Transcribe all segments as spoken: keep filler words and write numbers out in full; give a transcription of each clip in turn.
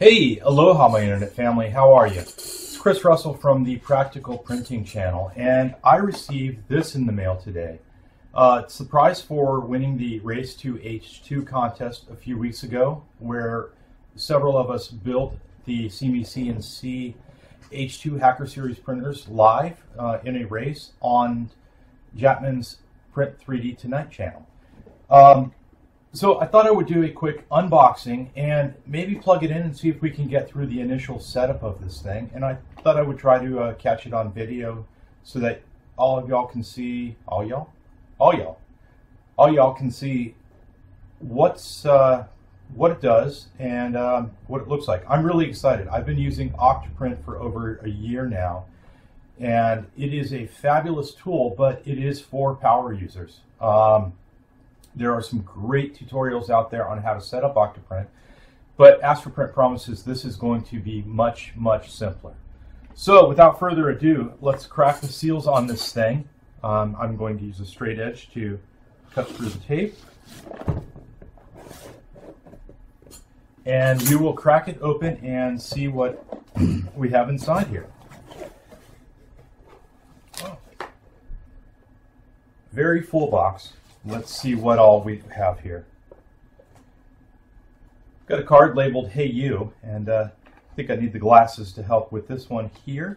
Hey, aloha my internet family, how are you? It's Chris Russell from the Practical Printing channel, and I received this in the mail today. Uh, it's the prize for winning the Race to H two contest a few weeks ago, where several of us built the SeeMeCNC H two Hacker Series printers live uh, in a race on Jatman's Print three D Tonight Channel. Um, So I thought I would do a quick unboxing and maybe plug it in and see if we can get through the initial setup of this thing. And I thought I would try to uh, catch it on video so that all of y'all can see, all y'all, all y'all, all y'all can see what's uh, what it does and um, what it looks like. I'm really excited. I've been using Octoprint for over a year now, and it is a fabulous tool, but it is for power users. Um, There are some great tutorials out there on how to set up Octoprint, but AstroPrint promises this is going to be much, much simpler. So without further ado, let's crack the seals on this thing. Um, I'm going to use a straight edge to cut through the tape. And we will crack it open and see what we have inside here. Oh. Very full box. Let's see what all we have here. Got a card labeled Hey You, and uh, I think I need the glasses to help with this one here.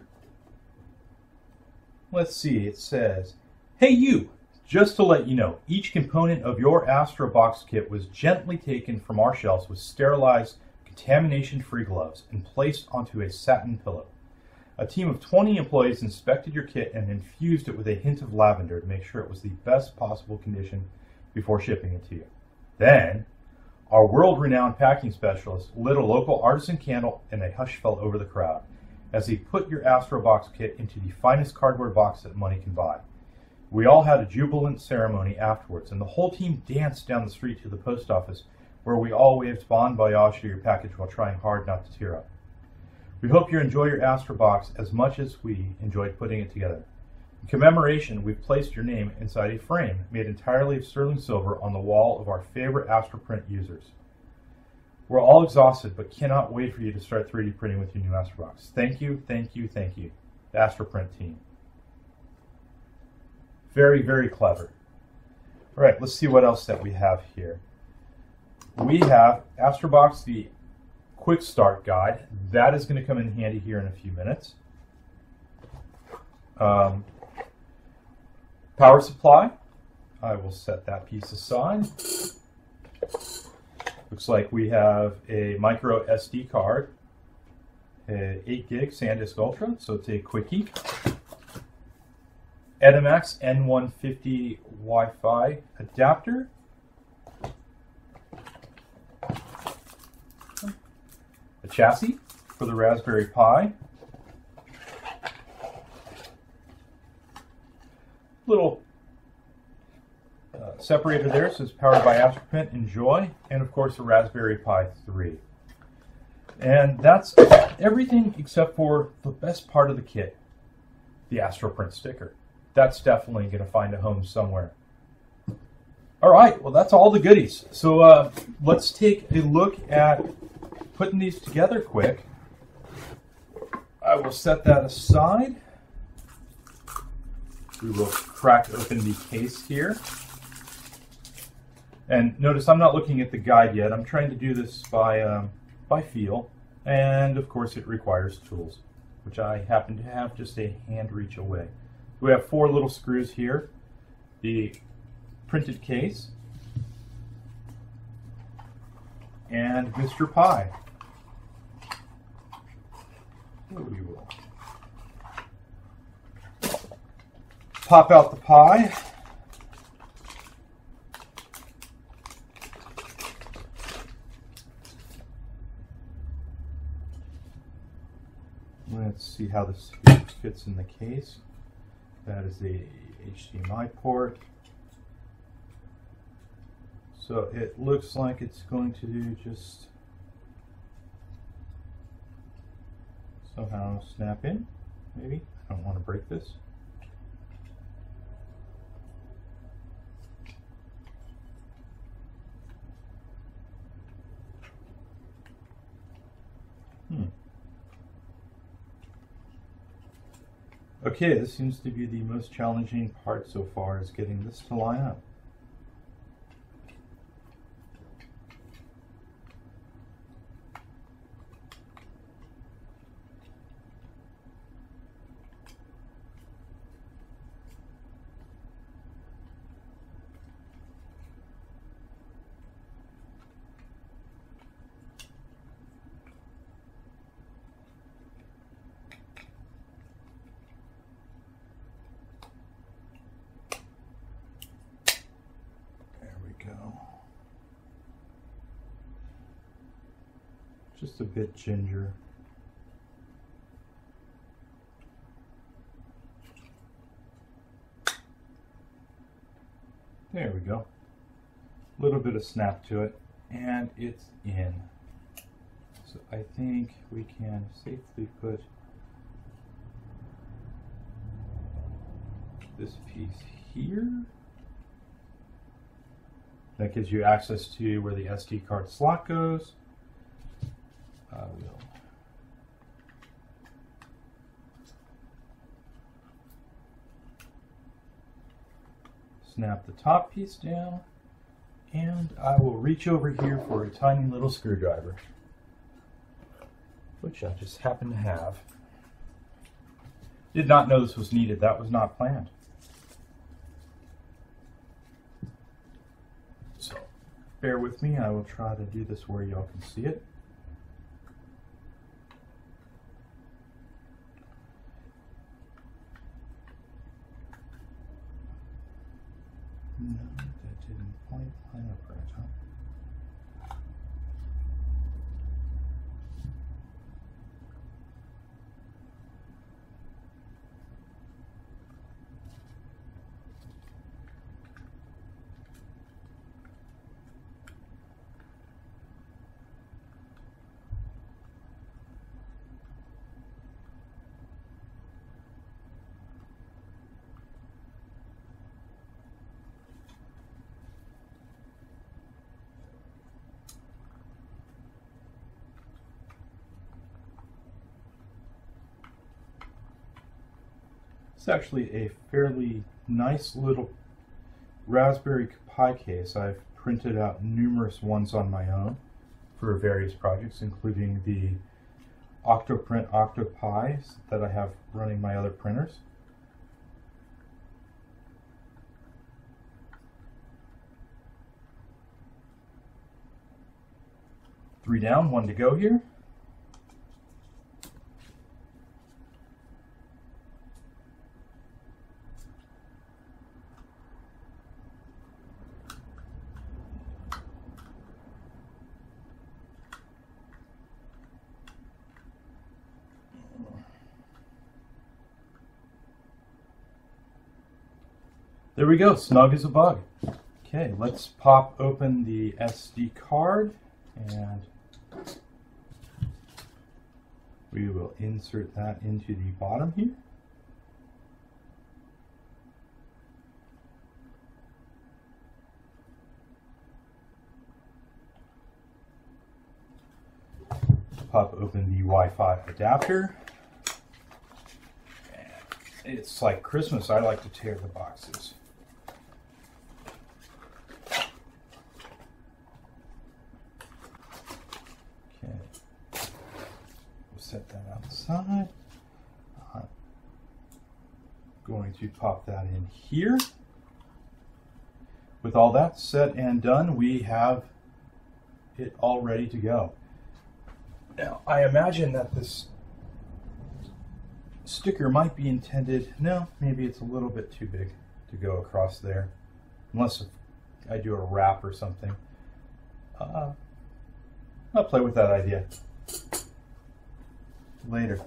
Let's see, it says, Hey You, just to let you know, each component of your AstroBox kit was gently taken from our shelves with sterilized, contamination-free gloves and placed onto a satin pillow. A team of twenty employees inspected your kit and infused it with a hint of lavender to make sure it was the best possible condition before shipping it to you. Then, our world-renowned packing specialist lit a local artisan candle and a hush fell over the crowd as he put your AstroBox kit into the finest cardboard box that money can buy. We all had a jubilant ceremony afterwards, and the whole team danced down the street to the post office where we all waved bon voyage to your package while trying hard not to tear up. We hope you enjoy your AstroBox as much as we enjoyed putting it together. In commemoration, we've placed your name inside a frame made entirely of sterling silver on the wall of our favorite AstroPrint users. We're all exhausted but cannot wait for you to start three D printing with your new AstroBox. Thank you, thank you, thank you, the AstroPrint team. Very, very clever. All right, let's see what else that we have here. We have AstroBox, the Quick Start Guide. That is going to come in handy here in a few minutes. Um, power supply. I will set that piece aside. Looks like we have a micro S D card, an eight gig SanDisk Ultra, so it's a quickie. Edimax N one fifty Wi-Fi adapter. A chassis for the Raspberry Pi. Little uh, separator there, so it's powered by AstroPrint, enjoy, and of course a Raspberry Pi three. And that's everything except for the best part of the kit, the AstroPrint sticker. That's definitely going to find a home somewhere. All right, well that's all the goodies. So uh, let's take a look at putting these together quick. I will set that aside. We will crack open the case here. And notice I'm not looking at the guide yet. I'm trying to do this by, um, by feel. And of course it requires tools, which I happen to have just a hand reach away. We have four little screws here. The printed case. And Mister Pi. We will pop out the pie. Let's see how this fits in the case. That is the H D M I port. So it looks like it's going to do just somehow snap in, maybe. I don't want to break this. Okay, this seems to be the most challenging part so far, is getting this to line up. Just a bit ginger. There we go. A little bit of snap to it, and it's in. So I think we can safely put this piece here. That gives you access to where the S D card slot goes. I will snap the top piece down, and I will reach over here for a tiny little screwdriver, which I just happen to have. Did not know this was needed. That was not planned. So bear with me. I will try to do this where y'all can see it. No, that didn't quite line up right, huh? It's actually a fairly nice little Raspberry Pi case. I've printed out numerous ones on my own for various projects, including the Octoprint OctoPi that I have running my other printers. Three down, one to go here. There we go, snug as a bug. Okay, let's pop open the S D card and we will insert that into the bottom here. Pop open the Wi-Fi adapter. It's like Christmas, I like to tear the boxes. Set that outside. I'm going to pop that in here. With all that set and done, we have it all ready to go. Now, I imagine that this sticker might be intended, no, maybe it's a little bit too big to go across there, unless I do a wrap or something. Uh, I'll play with that idea later.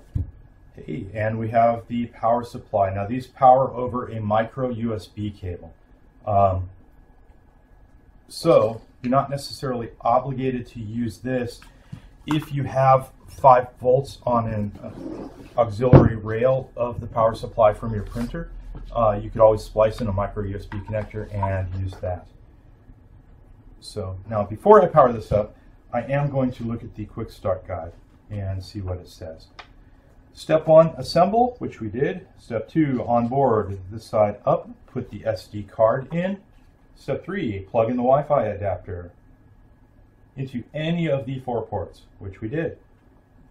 Hey, and we have the power supply. Now these power over a micro U S B cable. Um, so you're not necessarily obligated to use this if you have five volts on an auxiliary rail of the power supply from your printer. Uh, you could always splice in a micro U S B connector and use that. So now before I power this up, I am going to look at the quick start guide and see what it says. Step one, assemble, which we did. Step two, onboard this side up, put the S D card in. Step three, plug in the Wi-Fi adapter into any of the four ports, which we did.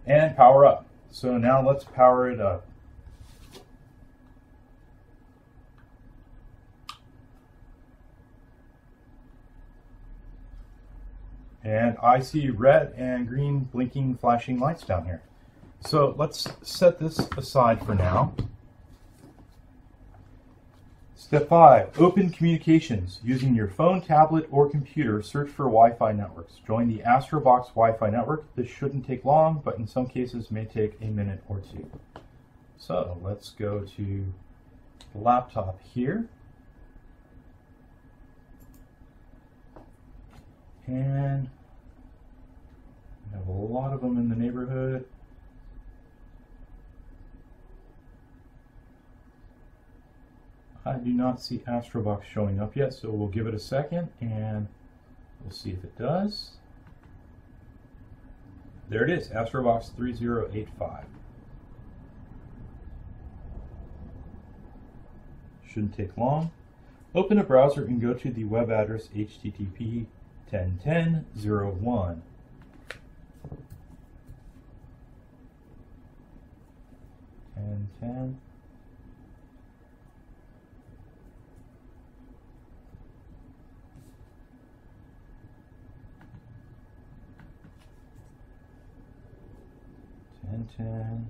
And power up. So now let's power it up. And I see red and green blinking flashing lights down here. So let's set this aside for now. Step five, open communications. Using your phone, tablet, or computer, search for Wi-Fi networks. Join the AstroBox Wi-Fi network. This shouldn't take long, but in some cases may take a minute or two. So let's go to the laptop here. And we have a lot of them in the neighborhood. I do not see AstroBox showing up yet, so we'll give it a second and we'll see if it does. There it is, AstroBox three zero eight five. Shouldn't take long. Open a browser and go to the web address H T T P ten ten zero one. ten ten. ten ten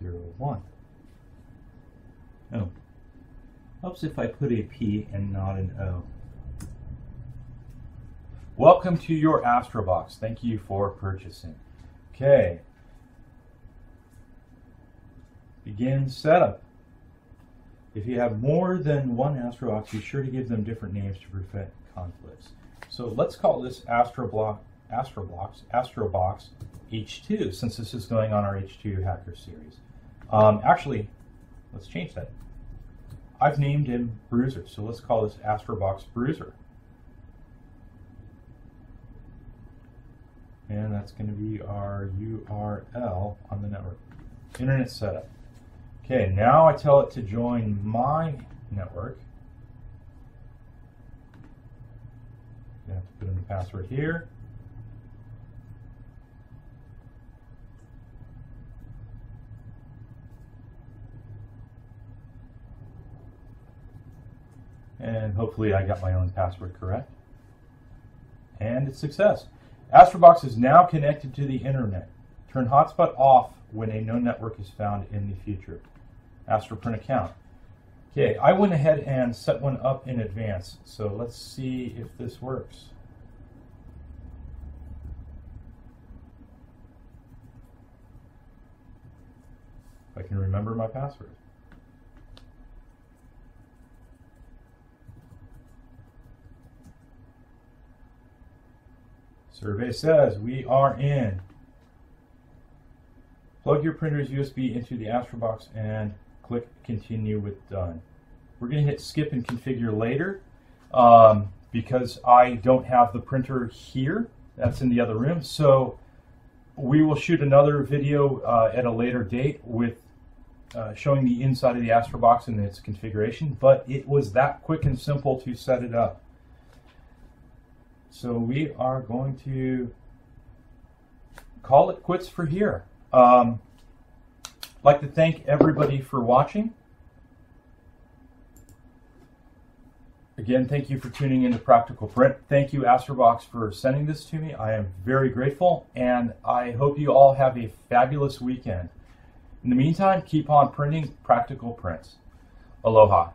zero one. Oh. Helps if I put a P and not an O. Welcome to your AstroBox. Thank you for purchasing. Okay. Begin setup. If you have more than one AstroBox, be sure to give them different names to prevent conflicts. So let's call this AstroBlock, AstroBox, AstroBox H two, since this is going on our H two Hacker series. Um, actually, let's change that. I've named him Bruiser, so let's call this AstroBox Bruiser. And that's going to be our U R L on the network. Internet setup. Okay, now I tell it to join my network. I have to put in the password here. And hopefully I got my own password correct. And it's success. AstroBox is now connected to the internet. Turn hotspot off when a known network is found in the future. AstroPrint account. Okay, I went ahead and set one up in advance. So let's see if this works. If I can remember my password. Survey says we are in. Plug your printer's U S B into the AstroBox and click continue with done. We're going to hit skip and configure later um, because I don't have the printer here. That's in the other room. So we will shoot another video uh, at a later date with uh, showing the inside of the AstroBox and its configuration. But it was that quick and simple to set it up. So we are going to call it quits for here. Um, I'd like to thank everybody for watching. Again, thank you for tuning into Practical Print. Thank you, AstroBox, for sending this to me. I am very grateful, and I hope you all have a fabulous weekend. In the meantime, keep on printing practical prints. Aloha.